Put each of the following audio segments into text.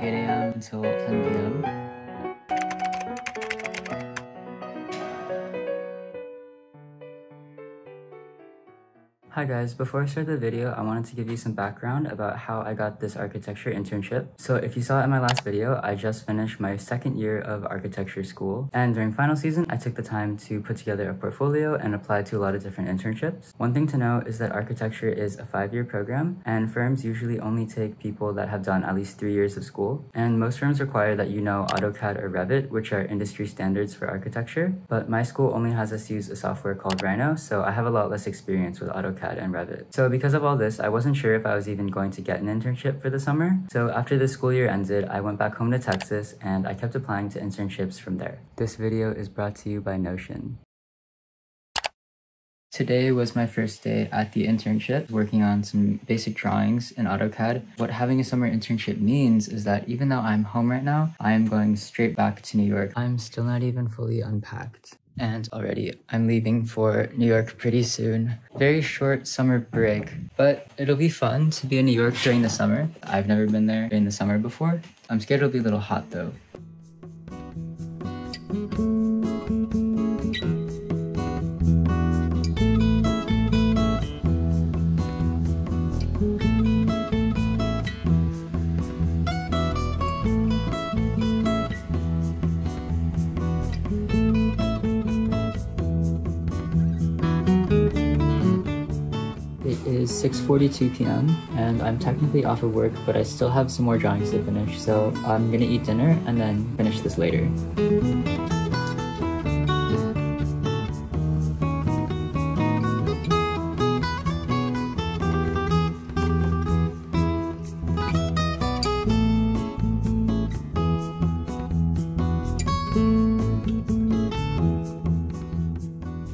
8 a.m. until 10 p.m. Hi guys, before I start the video, I wanted to give you some background about how I got this architecture internship. So if you saw in my last video, I just finished my second year of architecture school. And during final season, I took the time to put together a portfolio and apply to a lot of different internships. One thing to know is that architecture is a 5-year program, and firms usually only take people that have done at least 3 years of school. And most firms require that you know AutoCAD or Revit, which are industry standards for architecture. But my school only has us use a software called Rhino, so I have a lot less experience with AutoCAD and Revit. So because of all this, I wasn't sure if I was even going to get an internship for the summer. So after the school year ended, I went back home to Texas and I kept applying to internships from there. This video is brought to you by Notion. Today was my first day at the internship, working on some basic drawings in AutoCAD. What having a summer internship means is that even though I'm home right now, I am going straight back to New York. I'm still not even fully unpacked. And already I'm leaving for New York pretty soon. Very short summer break, but it'll be fun to be in New York during the summer. I've never been there during the summer before. I'm scared it'll be a little hot though. It is 6:42 p.m. and I'm technically off of work, but I still have some more drawings to finish, so I'm gonna eat dinner and then finish this later.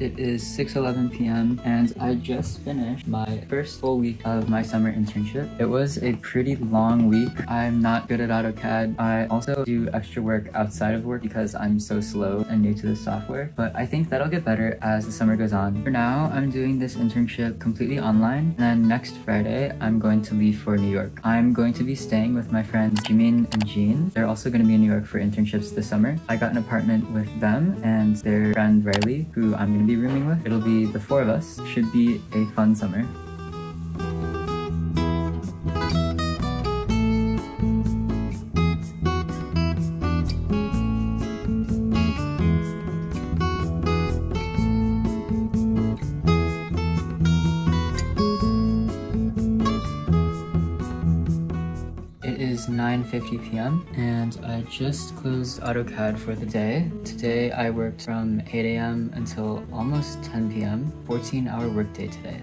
It is 6:11 p.m. and I just finished my first full week of my summer internship. It was a pretty long week. I'm not good at AutoCAD. I also do extra work outside of work because I'm so slow and new to the software, but I think that'll get better as the summer goes on. For now, I'm doing this internship completely online, and then next Friday, I'm going to leave for New York. I'm going to be staying with my friends Jimin and Jean. They're also going to be in New York for internships this summer. I got an apartment with them and their friend Riley, who I'm going to be rooming with. It'll be the four of us. Should be a fun summer. It is 9:50 p.m. and I just closed AutoCAD for the day. Today I worked from 8 a.m. until almost 10 p.m. 14-hour workday today.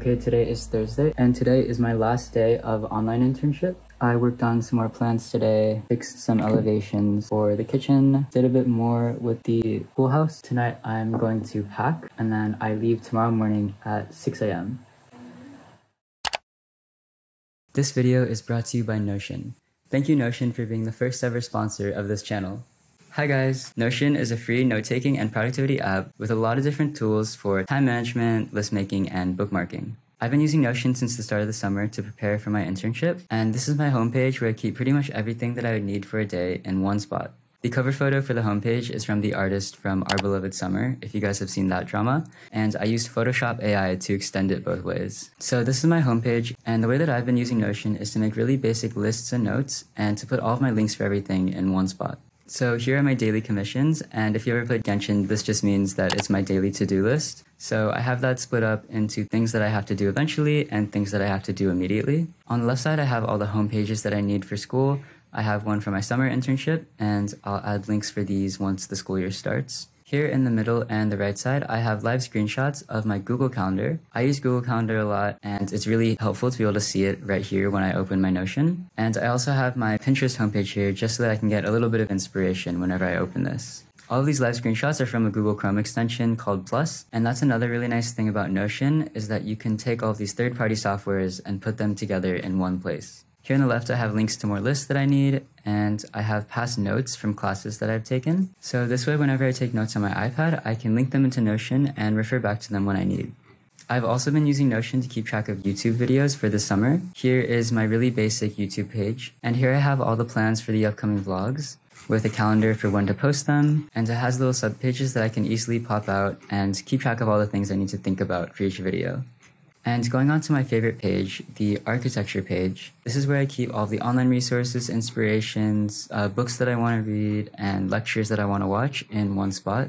Okay, today is Thursday, and today is my last day of online internship. I worked on some more plans today, fixed some elevations for the kitchen, did a bit more with the pool house. Tonight, I'm going to pack, and then I leave tomorrow morning at 6 a.m. This video is brought to you by Notion. Thank you, Notion, for being the first ever sponsor of this channel. Hi guys! Notion is a free note-taking and productivity app with a lot of different tools for time management, list making, and bookmarking. I've been using Notion since the start of the summer to prepare for my internship, and this is my homepage where I keep pretty much everything that I would need for a day in one spot. The cover photo for the homepage is from the artist from Our Beloved Summer, if you guys have seen that drama, and I used Photoshop AI to extend it both ways. So this is my homepage, and the way that I've been using Notion is to make really basic lists and notes, and to put all of my links for everything in one spot. So here are my daily commissions, and if you ever played Genshin, this just means that it's my daily to-do list. So I have that split up into things that I have to do eventually and things that I have to do immediately. On the left side, I have all the home pages that I need for school. I have one for my summer internship, and I'll add links for these once the school year starts. Here in the middle and the right side, I have live screenshots of my Google Calendar. I use Google Calendar a lot, and it's really helpful to be able to see it right here when I open my Notion. And I also have my Pinterest homepage here just so that I can get a little bit of inspiration whenever I open this. All of these live screenshots are from a Google Chrome extension called Plus, and that's another really nice thing about Notion is that you can take all of these third-party softwares and put them together in one place. Here on the left, I have links to more lists that I need, and I have past notes from classes that I've taken. So this way, whenever I take notes on my iPad, I can link them into Notion and refer back to them when I need. I've also been using Notion to keep track of YouTube videos for this summer. Here is my really basic YouTube page, and here I have all the plans for the upcoming vlogs, with a calendar for when to post them, and it has little subpages that I can easily pop out and keep track of all the things I need to think about for each video. And going on to my favorite page, the architecture page, this is where I keep all the online resources, inspirations, books that I want to read, and lectures that I want to watch in one spot.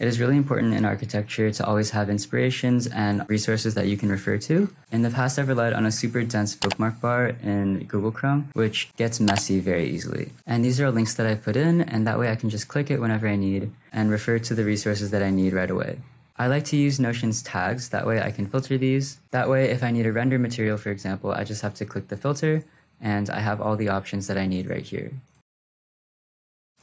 It is really important in architecture to always have inspirations and resources that you can refer to. In the past, I've relied on a super dense bookmark bar in Google Chrome, which gets messy very easily. And these are links that I've put in, and that way I can just click it whenever I need and refer to the resources that I need right away. I like to use Notion's tags, that way I can filter these. That way, if I need a render material, for example, I just have to click the filter, and I have all the options that I need right here.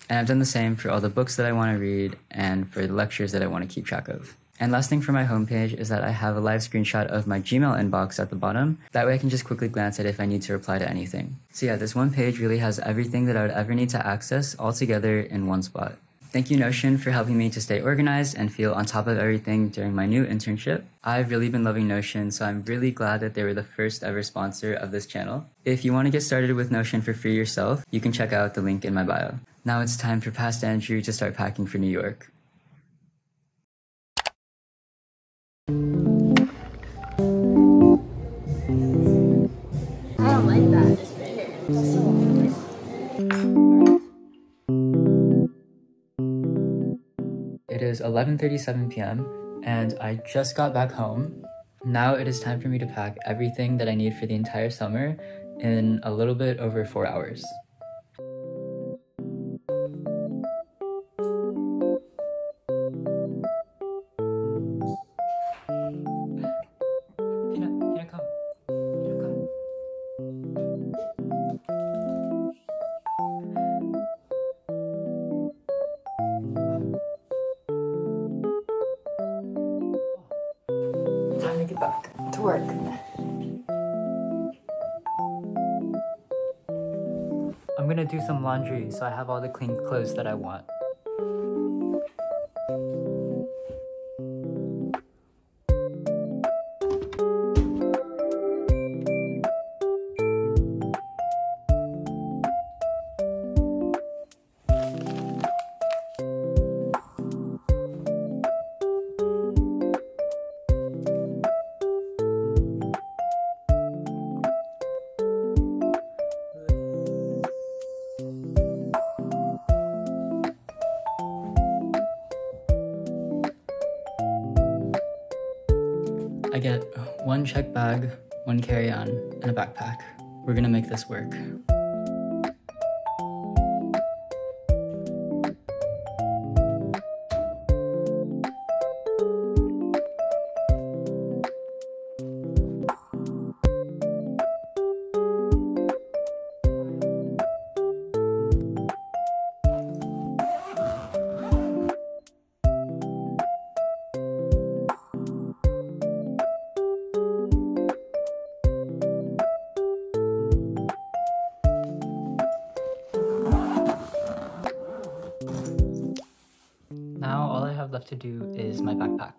And I've done the same for all the books that I want to read and for the lectures that I want to keep track of. And last thing for my homepage is that I have a live screenshot of my Gmail inbox at the bottom. That way I can just quickly glance at if I need to reply to anything. So yeah, this one page really has everything that I would ever need to access all together in one spot. Thank you, Notion, for helping me to stay organized and feel on top of everything during my new internship. I've really been loving Notion, so I'm really glad that they were the first ever sponsor of this channel. If you want to get started with Notion for free yourself, you can check out the link in my bio. Now it's time for Past Andrew to start packing for New York. I don't like that, it's bigger. It is 11:37 p.m. and I just got back home. Now it is time for me to pack everything that I need for the entire summer in a little bit over 4 hours. To work. I'm gonna do some laundry so I have all the clean clothes that I want. I get one check bag, one carry-on, and a backpack. We're gonna make this work. Now all I have left to do is my backpack.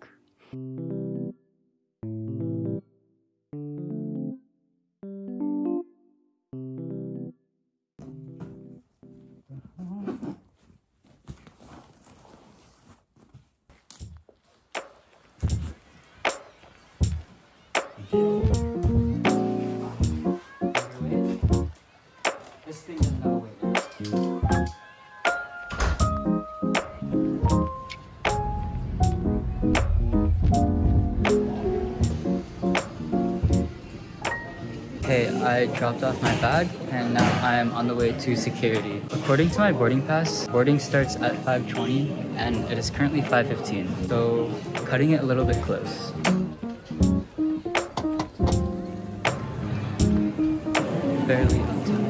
This thing is not waiting. Okay, I dropped off my bag and now I am on the way to security. According to my boarding pass, boarding starts at 5:20 and it is currently 5:15, so cutting it a little bit close. Barely on time.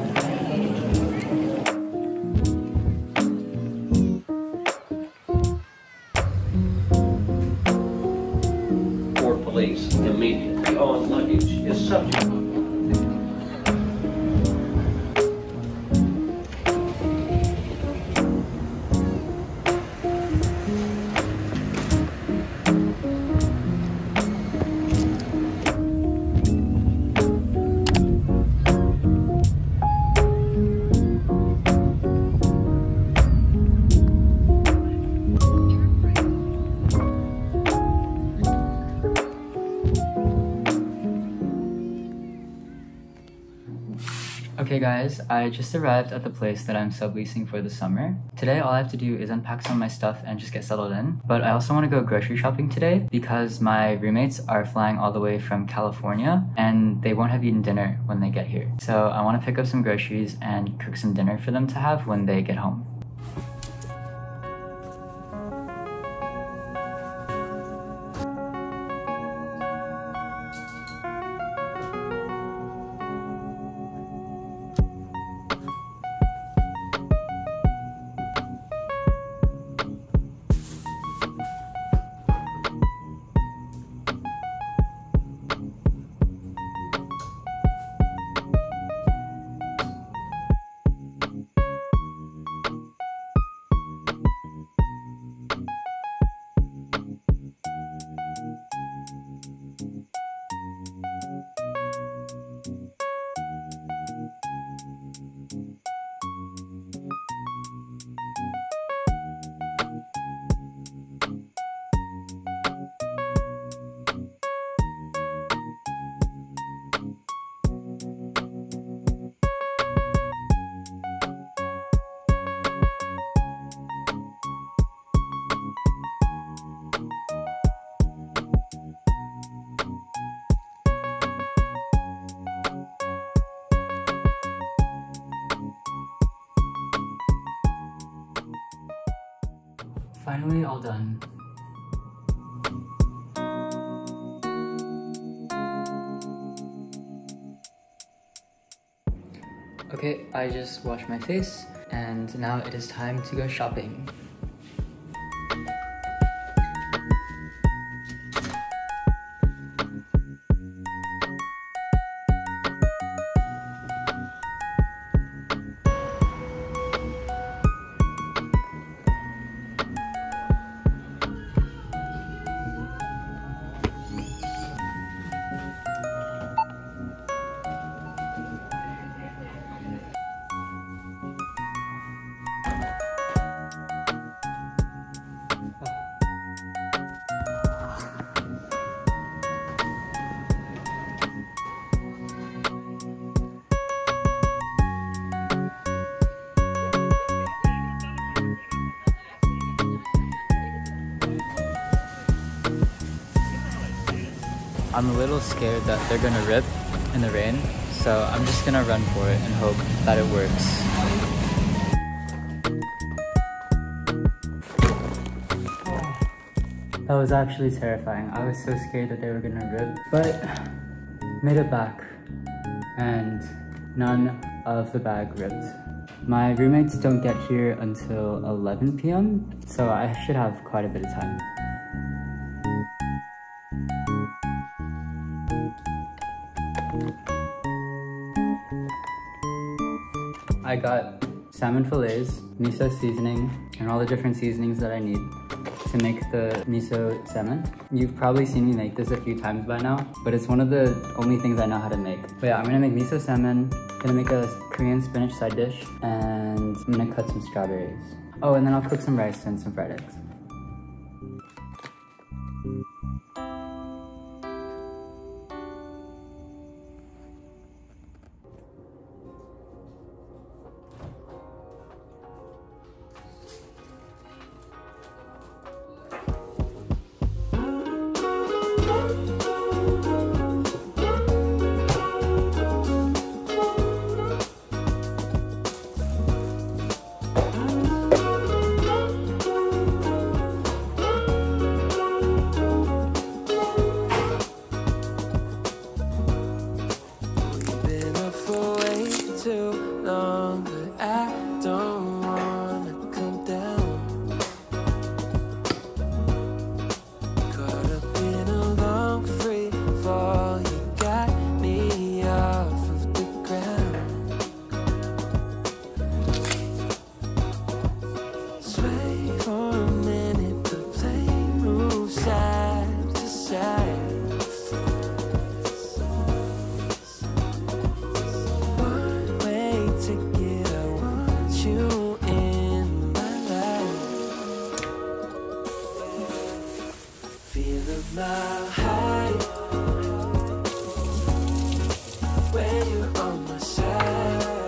Okay guys, I just arrived at the place that I'm subleasing for the summer. Today all I have to do is unpack some of my stuff and just get settled in. But I also want to go grocery shopping today because my roommates are flying all the way from California and they won't have eaten dinner when they get here. So I want to pick up some groceries and cook some dinner for them to have when they get home. Finally all done. Okay, I just washed my face and now it is time to go shopping. I'm a little scared that they're gonna rip in the rain, so I'm just gonna run for it and hope that it works. That was actually terrifying. I was so scared that they were gonna rip, but made it back and none of the bag ripped. My roommates don't get here until 11 p.m., so I should have quite a bit of time. I got salmon fillets, miso seasoning, and all the different seasonings that I need to make the miso salmon. You've probably seen me make this a few times by now, but it's one of the only things I know how to make. But yeah, I'm gonna make miso salmon, gonna make a Korean spinach side dish, and I'm gonna cut some strawberries. Oh, and then I'll cook some rice and some fried eggs. When you're on my side.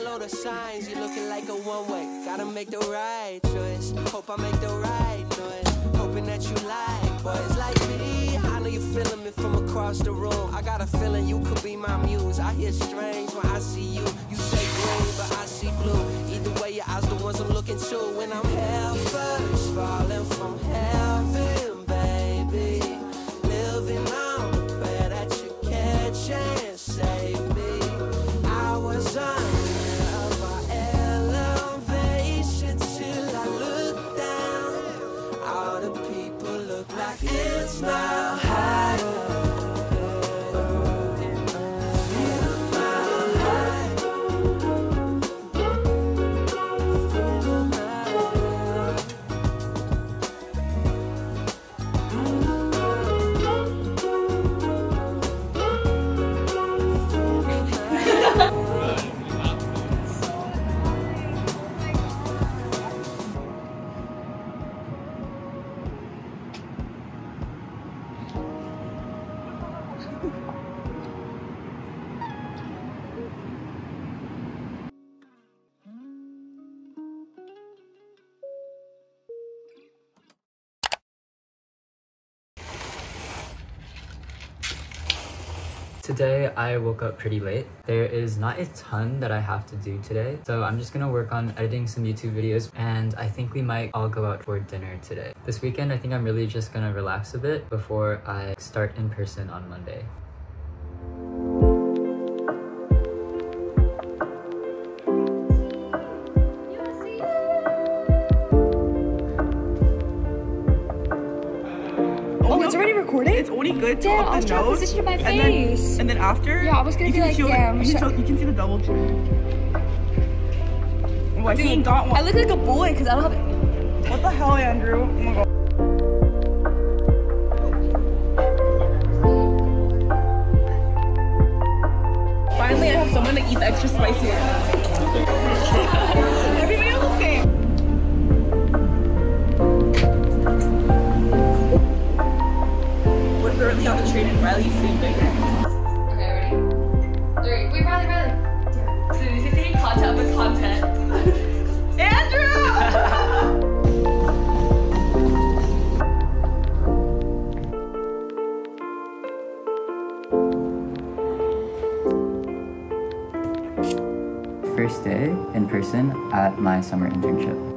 follow the signs, you're looking like a one-way. Gotta make the right choice, hope I make the right noise. Hoping that you like boys like me. I know you're feeling me from across the room. I got a feeling you could be my muse. I hear strange when I see you. You say green, but I see blue. Either way, your eyes the ones I'm looking to. When I'm hell first, falling from heaven, baby. Living on the prayer that you catch and save me. I was it's now high. Today I woke up pretty late. There is not a ton that I have to do today, so I'm just gonna work on editing some YouTube videos, and I think we might all go out for dinner today. This weekend I think I'm really just gonna relax a bit before I start in person on Monday. It's only good to up the nose, position my face. And then after, yeah, I was gonna be like, yeah, you can see the double chin. Oh, I think I look like a boy because I don't have it. What the hell, Andrew? Oh my god. Finally, I have someone to eat the extra spicy one. Currently on the train and Riley's sleeping. Okay, ready? Three. Wait, Riley. So this is any content with content. Andrew! First day in person at my summer internship.